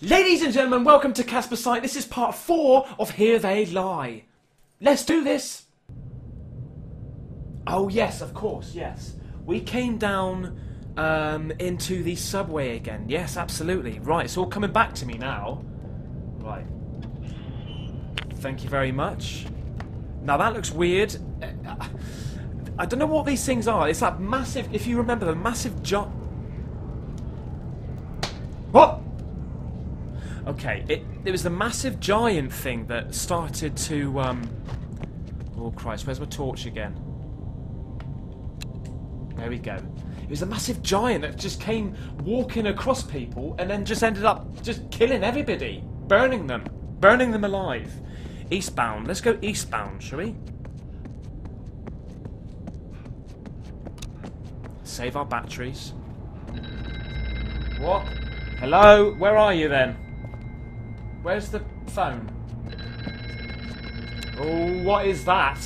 Ladies and gentlemen, welcome to Casper Sight. This is part 4 of Here They Lie. Let's do this! Oh yes, of course, yes. We came down into the subway again. Yes, absolutely. Right, it's all coming back to me now. Right. Thank you very much. Now that looks weird. I don't know what these things are. It's that massive, if you remember, the massive jump. What? Okay, it was the massive giant thing that started to, oh Christ, where's my torch again? There we go. It was the massive giant that just came walking across people and then just ended up just killing everybody. Burning them alive. Eastbound, let's go eastbound, shall we? Save our batteries. What? Hello? Where are you then? Where's the phone? Oh, what is that?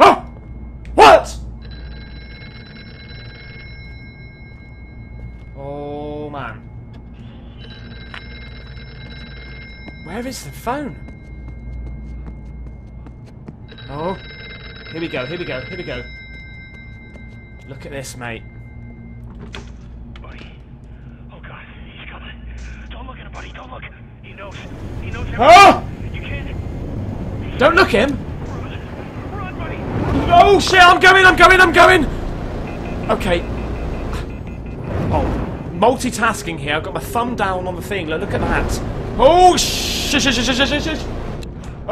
Ah! What? Oh, man. Where is the phone? Oh. Here we go, here we go, here we go. Look at this, mate. Buddy. Oh, God. He's coming. Don't look at him, buddy. Don't look. He knows. He knows everything. Oh! You can't... Don't look him. Run. Run, buddy. Oh, shit. I'm going. I'm going. I'm going. Okay. Oh. Multitasking here. I've got my thumb down on the thing. Look at that. Oh, shit.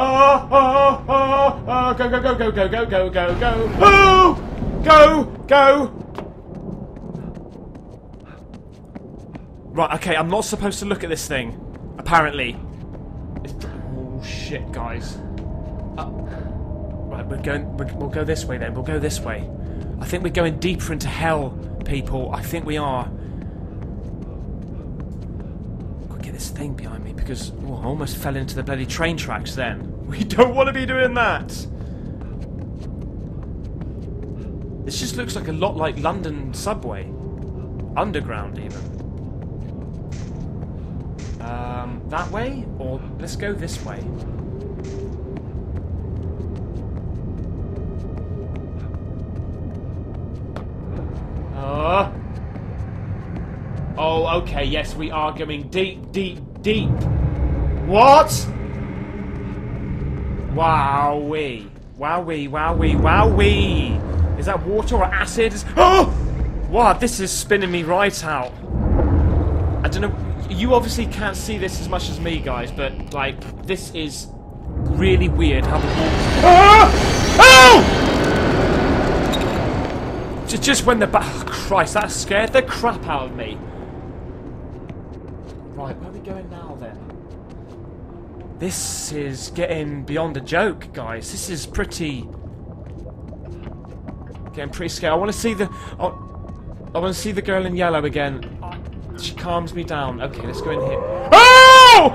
Oh, oh, oh, oh. Go, go, go, go, go, go, go, go, go. Oh! Go! Go! Right, okay, I'm not supposed to look at this thing. Apparently. It's... Oh, shit, guys. Right, we'll go this way, then. We'll go this way. I think we're going deeper into hell, people. I think we are. I've got to get this thing behind me, because I almost fell into the bloody train tracks then. We don't want to be doing that! This just looks like a lot like London subway. Underground, even. That way? Or let's go this way. Oh, okay, yes, we are going deep, deep, deep. What? Wowee. Wowee, wowee, wowee. Is that water or acid? Oh! Wow, this is spinning me right out. I don't know. You obviously can't see this as much as me, guys, but, like, this is really weird how the water... Oh! Oh! Just when the... Oh, Christ, that scared the crap out of me. Right, where are we going now, then? This is getting beyond a joke, guys. This is pretty... I'm pretty scared. I want to see the... I want to see the girl in yellow again. She calms me down. Okay, let's go in here. Oh!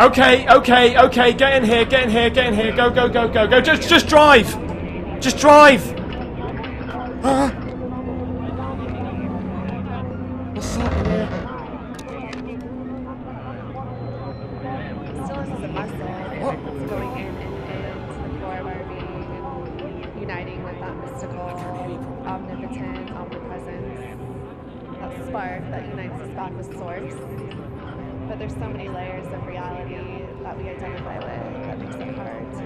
Okay, okay, okay. Get in here, get in here, get in here. Go, go, go, go, go. Just drive! Just drive! What's up here? What? Uniting with that mystical, omnipotent, omnipresence, that spark that unites us back with Source. But there's so many layers of reality that we identify with that makes it hard to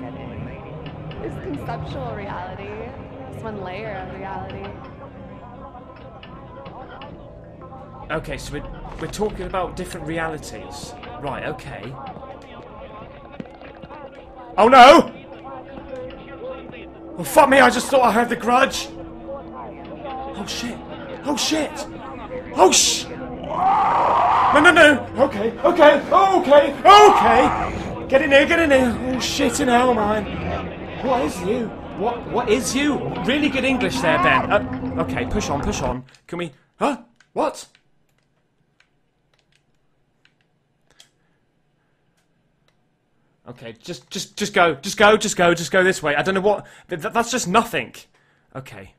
get in. It's conceptual reality. It's one layer of reality. Okay, so we're talking about different realities. Right, okay. Oh no! Well, fuck me, I just thought I had the grudge! Oh shit! Oh shit! Oh sh! No, no, no! Okay, okay, okay, okay! Get in here, get in here! Oh shit in hell, man! What is you? What is you? Really good English there, Ben. Okay, push on, push on. Can we... Huh? What? Okay, just go, just go, just go, just go this way. I don't know what... That's just nothing. Okay.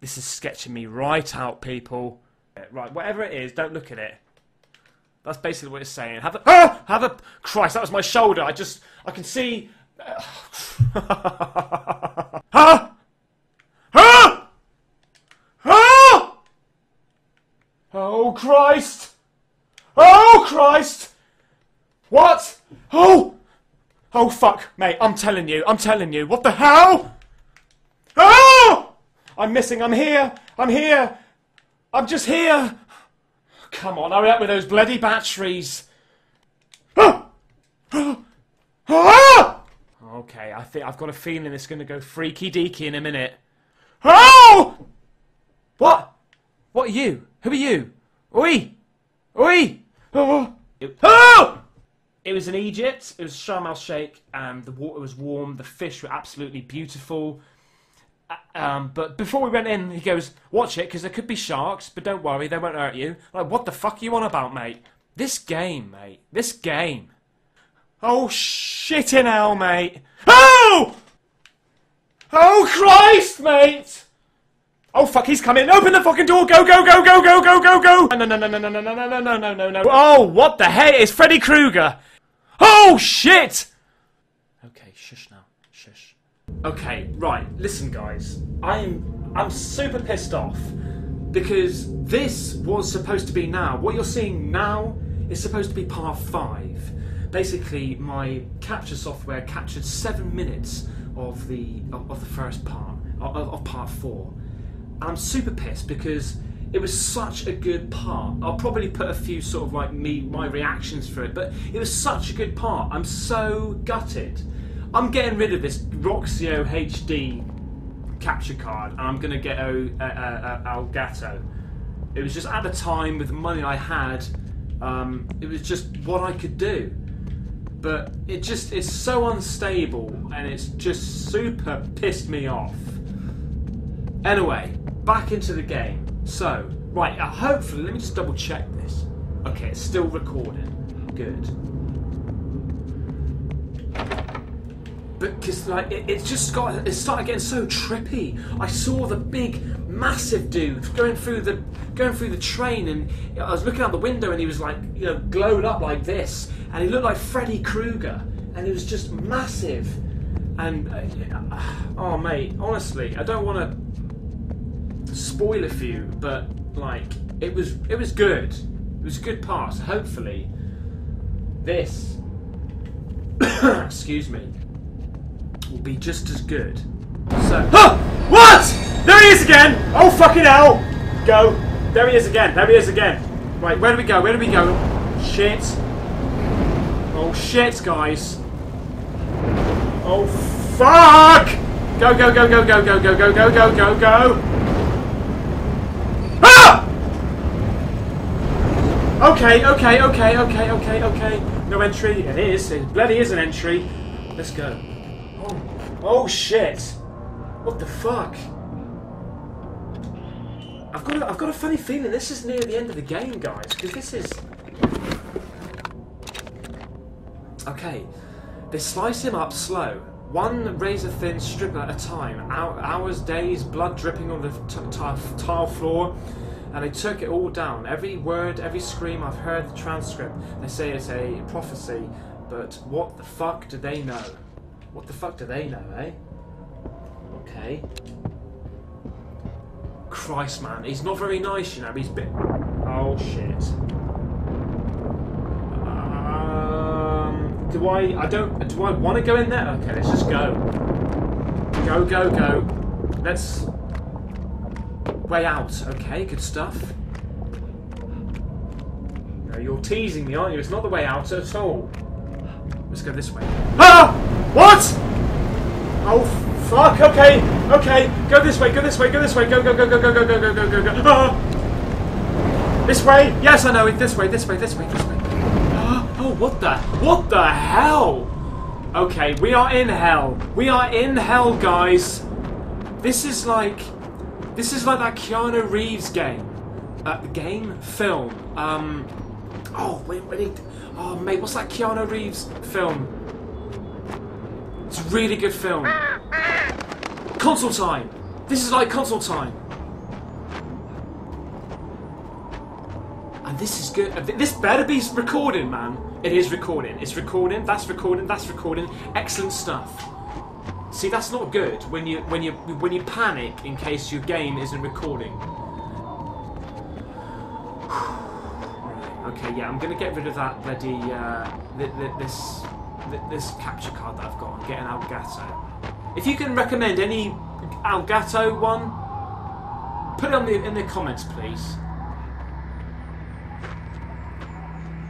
This is sketching me right out, people. Right, whatever it is, don't look at it. That's basically what it's saying. Have a... Ah! Have a... Christ, that was my shoulder. I can see... Ah! Ah! Ah! Oh, Christ! Oh, Christ! What? Oh! Oh, fuck, mate. I'm telling you. What the hell? Oh! I'm missing. I'm here. I'm just here. Come on, hurry up with those bloody batteries. Oh! Oh! Oh! Okay, I think I've got a feeling it's going to go freaky deaky in a minute. Oh! What? What are you? Who are you? Oi! Oi! Oh! Oh! It was in Egypt. It was Sharm El Sheikh, and the water was warm. The fish were absolutely beautiful. But before we went in, he goes, watch it, because there could be sharks, but don't worry, they won't hurt you. I'm like, what the fuck are you on about, mate? This game, mate. This game. Oh, shitting hell, mate. Oh! Oh, Christ, mate! Oh, fuck, he's coming. Open the fucking door. Go. No. Oh, what the hell? It's Freddy Kruger. Oh, shit! Okay, shush now. Shush. Okay, right, listen guys, I'm super pissed off because this was supposed to be now. What you're seeing now is supposed to be part 5. Basically, my capture software captured 7 minutes of the first part, of part 4. And I'm super pissed because it was such a good part. I'll probably put a few sort of like my reactions for it, but it was such a good part. I'm so gutted. I'm getting rid of this Roxio HD capture card, and I'm going to get Elgato. It was just at the time, with the money I had, it was just what I could do. But it just is so unstable, and it's just super pissed me off. Anyway, back into the game. So, right, hopefully, let me just double check this. Okay, it's still recording. Good. Because like it started getting so trippy. I saw the big, massive dude going through the train, and I was looking out the window, and he was like, you know, glowed up like this, and he looked like Freddy Krueger, and he was just massive. And oh mate, honestly, I don't want to spoil a few, but like it was good. It was a good pass. Hopefully, this excuse me, will be just as good. So, huh! What? There he is again! Oh fucking hell! Go! There he is again. Right, where do we go? Shit! Oh shit, guys! Oh fuck! Go! Ah! Okay. No entry. It bloody is an entry. Let's go. Oh shit! What the fuck? I've got a funny feeling this is near the end of the game, guys. Because this is okay. They slice him up slow, one razor-thin strip at a time. Hours, days, blood dripping on the tile floor, and they took it all down. Every word, every scream. I've heard the transcript. They say it's a prophecy, but what the fuck do they know? What the fuck do they know, eh? Okay. Christ, man. He's not very nice, you know. He's a bit... Oh, shit. Do I want to go in there? Okay, let's just go. Go. Let's... Way out. Okay, good stuff. No, you're teasing me, aren't you? It's not the way out at all. Let's go this way. Ah! What? Oh fuck! Okay. Go this way. Go. Ah! This way. Yes, I know it. This way. Ah! Oh, what the hell? Okay, we are in hell. guys. This is like that Keanu Reeves game. Film. Oh wait, oh mate, what's that Keanu Reeves film? It's a really good film. Console time! This is like console time. And this is good. This better be recording, man. It is recording. It's recording. That's recording. That's recording. Excellent stuff. See, that's not good when you panic in case your game isn't recording. Okay, yeah, I'm gonna get rid of that bloody this capture card that I've got. I'm getting Elgato. If you can recommend any Elgato one, put it on the in the comments, please.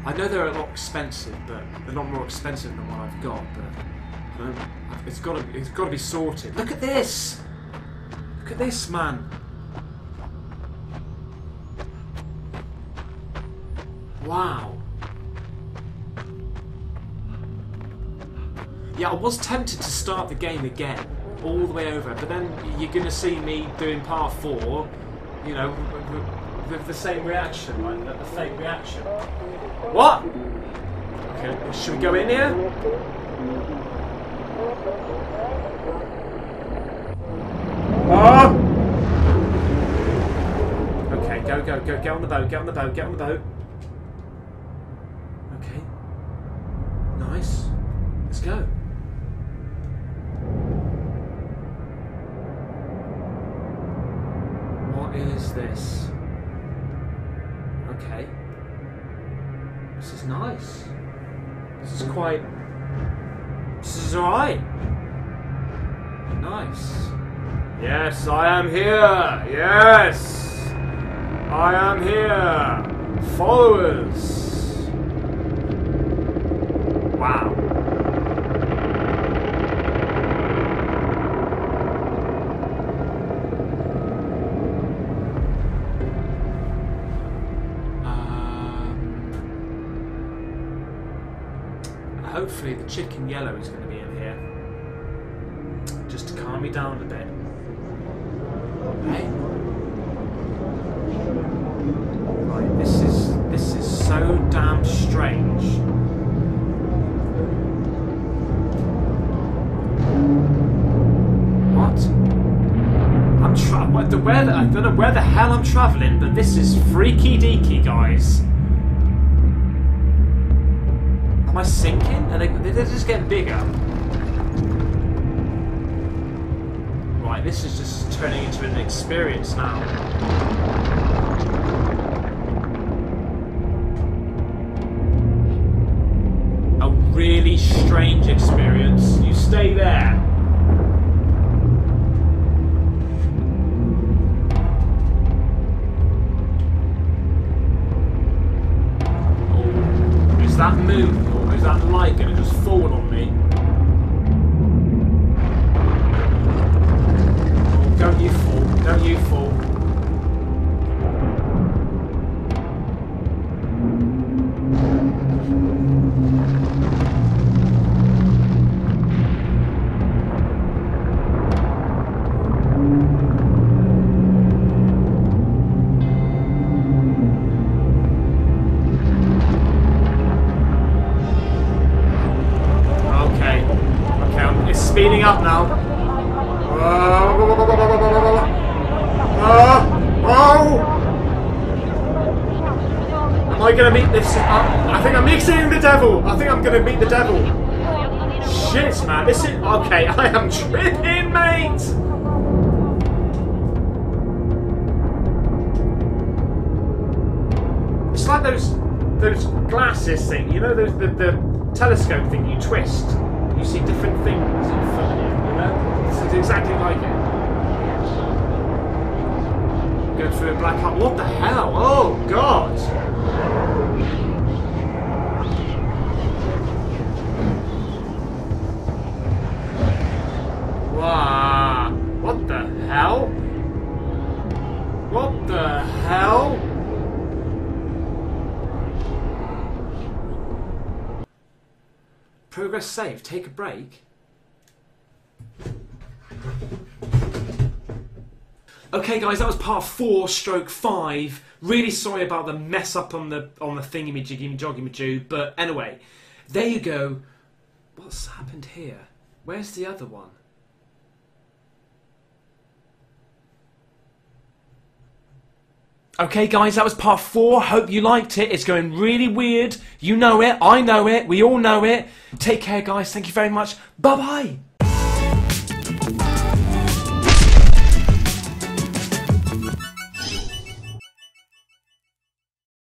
I know they're a lot expensive, but a lot more expensive than what I've got. But it's got to be sorted. Look at this! Look at this, man! Wow! Yeah, I was tempted to start the game again, all the way over, but then you're gonna see me doing part 4. You know. With the same reaction, like the fake reaction. What? Okay, should we go in here? Ah! Okay, go, go, go, get on the boat, get on the boat, get on the boat. Okay. Nice. Let's go. What is this? Okay. This is nice. This is quite... This is alright. Nice. Yes, I am here. Yes! I am here. Followers. Wow. Hopefully the chick in yellow is going to be in here, just to calm me down a bit. Hey, right, this is so damn strange. What? I'm I don't know where the hell I'm travelling, but this is freaky deaky, guys. Am I sinking? Are they just get bigger? Right, this is just turning into an experience now. A really strange experience. You stay there. Oh, is that move? That light gonna just fall on me? Oh, don't you fall, don't you fall. Speeding up now. Oh! Am I gonna meet this? I think I'm mixing the devil. I think I'm gonna meet the devil. Shit, man. This is okay. I am tripping, mate. It's like those glasses thing. You know, the telescope thing you twist. You see different things in front of you, you know? This is exactly like it. Go through a black hole. What the hell? Oh, God! Wow! What the hell? What the hell? Progress save, take a break. Okay guys, that was part 4/5. Really sorry about the mess up on the thingy-me-jiggy-me-joggy-me-joo, but anyway, there you go. What's happened here? Where's the other one? Okay guys, that was part 4, hope you liked it, it's going really weird, you know it, I know it, we all know it. Take care guys, thank you very much, bye bye!